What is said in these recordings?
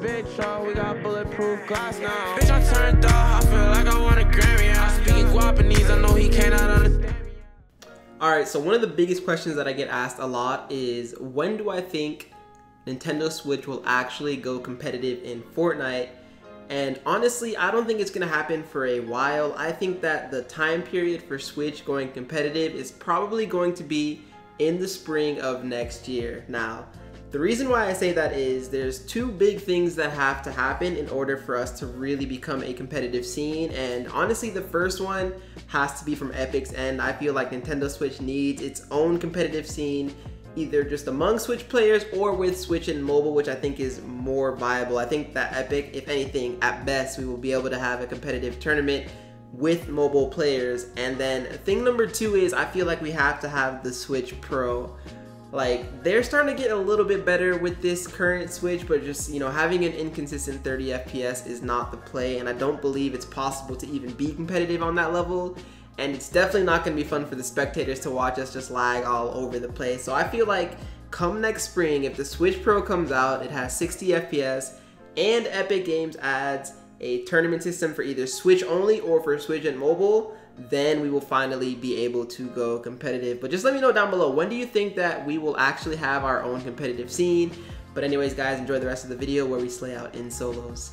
Bitch, we got bulletproof glass now. Bitch, I turned off. I feel like I want a Grammy. I'm speaking Guapanese. I know he cannot understand. Alright, so one of the biggest questions that I get asked a lot is, when do I think Nintendo Switch will actually go competitive in Fortnite? And honestly, I don't think it's going to happen for a while. I think that the time period for Switch going competitive is probably going to be in the spring of next year. Now, the reason why I say that is there's two big things that have to happen in order for us to really become a competitive scene, and honestly the first one has to be from Epic's end. I feel like Nintendo Switch needs its own competitive scene, either just among Switch players or with Switch and mobile, which I think is more viable. I think that Epic, if anything, at best we will be able to have a competitive tournament with mobile players. And then thing number two is I feel like we have to have the Switch Pro. Like, they're starting to get a little bit better with this current Switch, but just, you know, having an inconsistent 30 FPS is not the play, and I don't believe it's possible to even be competitive on that level. And it's definitely not going to be fun for the spectators to watch us just lag all over the place. So I feel like come next spring, if the Switch Pro comes out, it has 60 FPS, and Epic Games adds a tournament system for either Switch only or for Switch and mobile, then we will finally be able to go competitive. But just let me know down below, when do you think that we will actually have our own competitive scene? But anyways, guys, enjoy the rest of the video where we slay out in solos.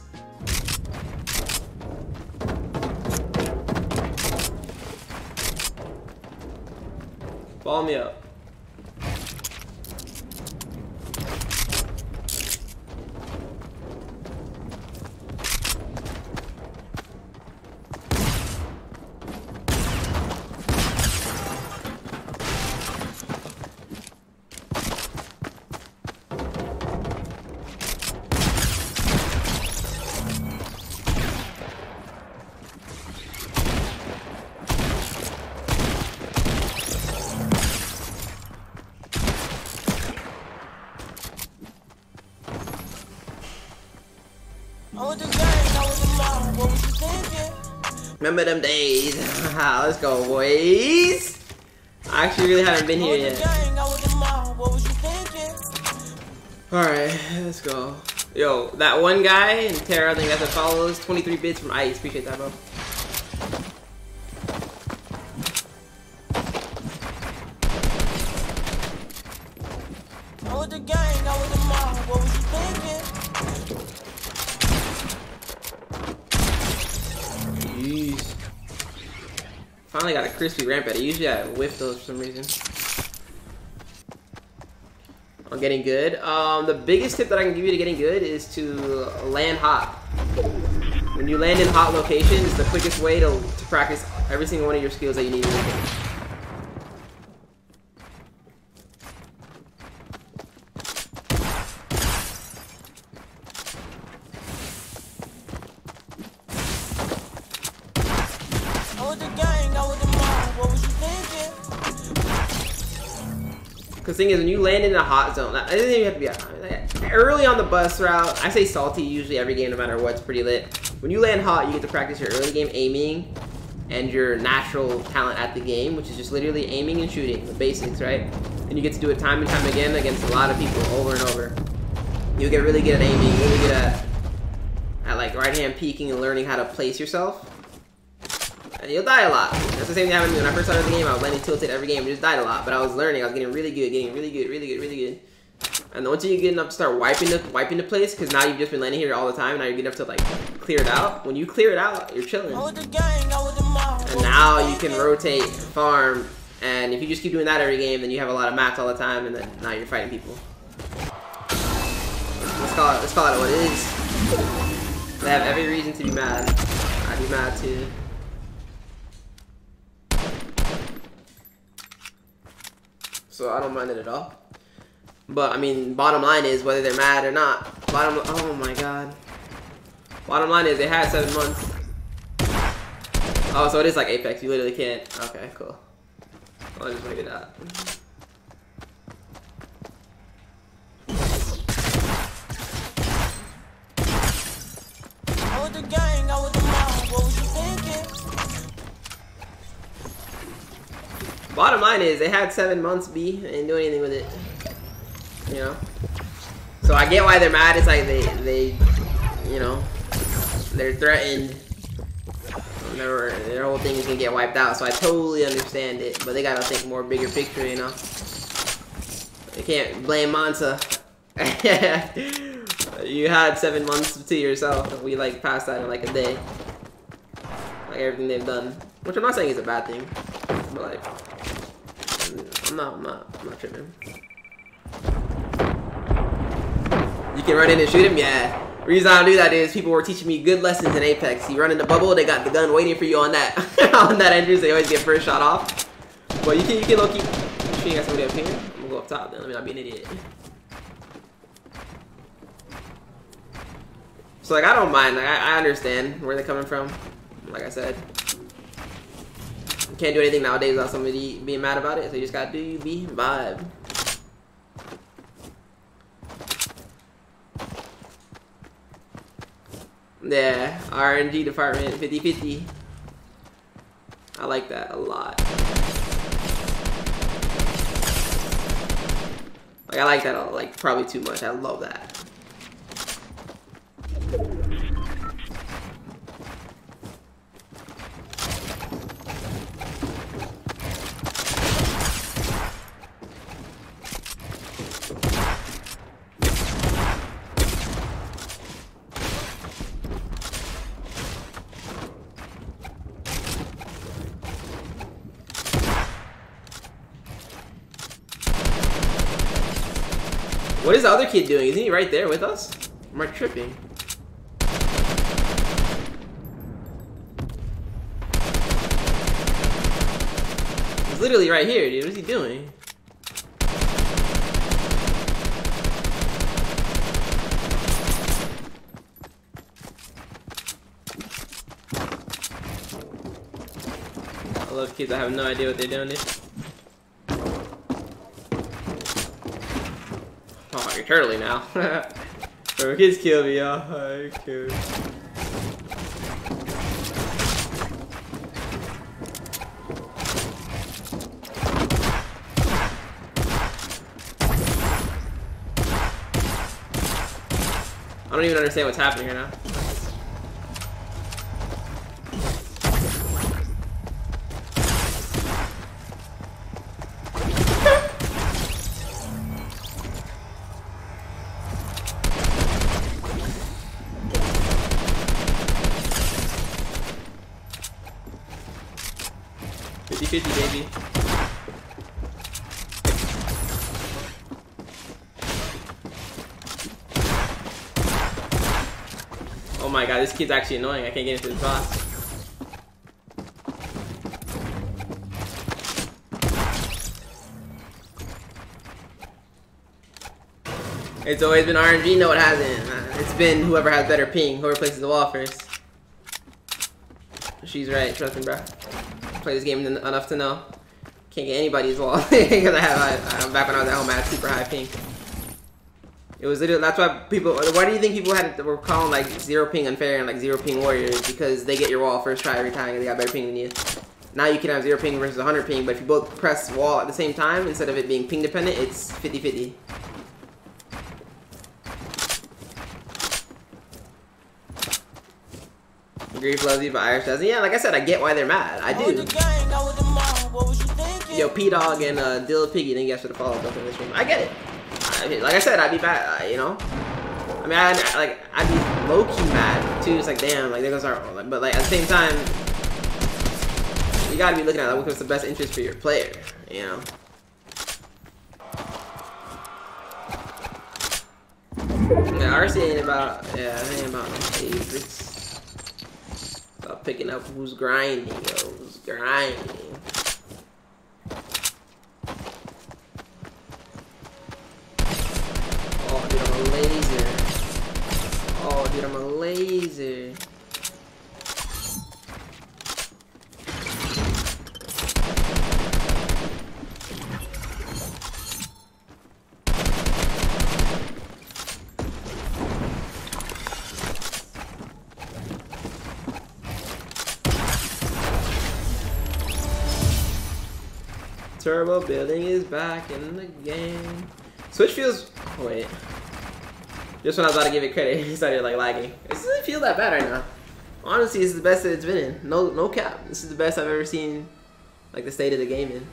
Follow me up. Remember them days. Let's go, boys. I actually really haven't been here yet. Alright, let's go. Yo, that one guy in Terra, I think that's what follows. 23 bids from Ice. Appreciate that, bro. Jeez. Finally got a crispy ramp at it. Usually I whiff those for some reason. I'm getting good. The biggest tip that I can give you to getting good is to land hot. When you land in hot locations, it's the quickest way to practice every single one of your skills that you need to do. Because the thing is, when you land in a hot zone, it doesn't even have to be hot. Early on the bus route, I say salty usually every game, no matter what's pretty lit. When you land hot, you get to practice your early game aiming and your natural talent at the game, which is just literally aiming and shooting, the basics, right? And you get to do it time and time again against a lot of people over and over. You'll get really good at aiming, really good at like right hand peeking and learning how to place yourself. And you'll die a lot. That's the same thing that happened to me when I first started the game. I was landing tilted every game. I just died a lot. But I was learning. I was getting really good, really good. And once you get enough to start wiping the place, because now you've just been landing here all the time. And now you're getting enough to like clear it out. When you clear it out, you're chilling. And now you can rotate, farm, and if you just keep doing that every game, then you have a lot of mats all the time, and then now you're fighting people. Let's call it what it is. They have every reason to be mad. I'd be mad too. So I don't mind it at all. But I mean, bottom line is whether they're mad or not. Oh my god. Bottom line is they had 7 months. Oh, so it is like Apex. You literally can't. Okay, cool. I'll just make it out. Bottom line is, they had 7 months, B, and didn't do anything with it, you know? So I get why they're mad. It's like they you know, they're threatened. Their whole thing is gonna get wiped out, so I totally understand it, but they gotta think more bigger picture, you know. They can't blame Monza. You had 7 months to yourself. We like passed out in like a day. Like everything they've done, which I'm not saying is a bad thing, but like I'm not tripping. You can run in and shoot him, yeah. The reason I don't do that is people were teaching me good lessons in Apex. You run in the bubble, they got the gun waiting for you on that on that entrance. They always get first shot off. But you can low key. I'm sure you got somebody up here. I'm gonna go up top then. Let me not be an idiot. So like I don't mind. Like I understand where they're coming from. Like I said, you can't do anything nowadays without somebody being mad about it. So you just gotta be vibe. Yeah, RNG department, 50-50. I like that a lot. Like, I like that, like, probably too much. I love that. What is the other kid doing? Isn't he right there with us? Am I tripping? He's literally right here, dude. What is he doing? I love kids. I have no idea what they're doing. Oh, you're turtling now. Bro, kids kill me, y'all. Oh, cool. I don't even understand what's happening right now. Baby. Oh my god, this kid's actually annoying. I can't get into his box. It's always been RNG? No, it hasn't. It's been whoever has better ping, whoever places the wall first. She's right, trust me, bro. Play this game enough to know. Can't get anybody's wall because I'm back when I was at home. I had super high ping. It was literally, that's why people. Why do you think people were calling like zero ping unfair and like zero ping warriors? Because they get your wall first try every time because they got better ping than you. Now you can have zero ping versus 100 ping, but if you both press wall at the same time, instead of it being ping dependent, it's 50-50. Grief loves you, but Irish doesn't. Yeah, like I said, I get why they're mad. I do. Yo, P-Dog and Dill Piggy didn't guess what the follow-up was in this room. I get it. I mean, like I said, I'd be bad, you know? I mean, I'd be low-key mad, too. It's like, damn, like, they're gonna start rolling. But, like, at the same time, you gotta be looking at, like, what's the best interest for your player, you know? Yeah, RC ain't about, yeah, it ain't about favorites. Stop picking up who's grinding, yo, who's grinding. Oh, dude, I'm a laser. Oh, dude, I'm a laser. Turbo building is back in the game. Switch feels. Oh, wait. Just when I was about to give it credit, it started like lagging. It doesn't feel that bad right now. Honestly, it's the best that it's been in. No cap. This is the best I've ever seen, like, the state of the game in.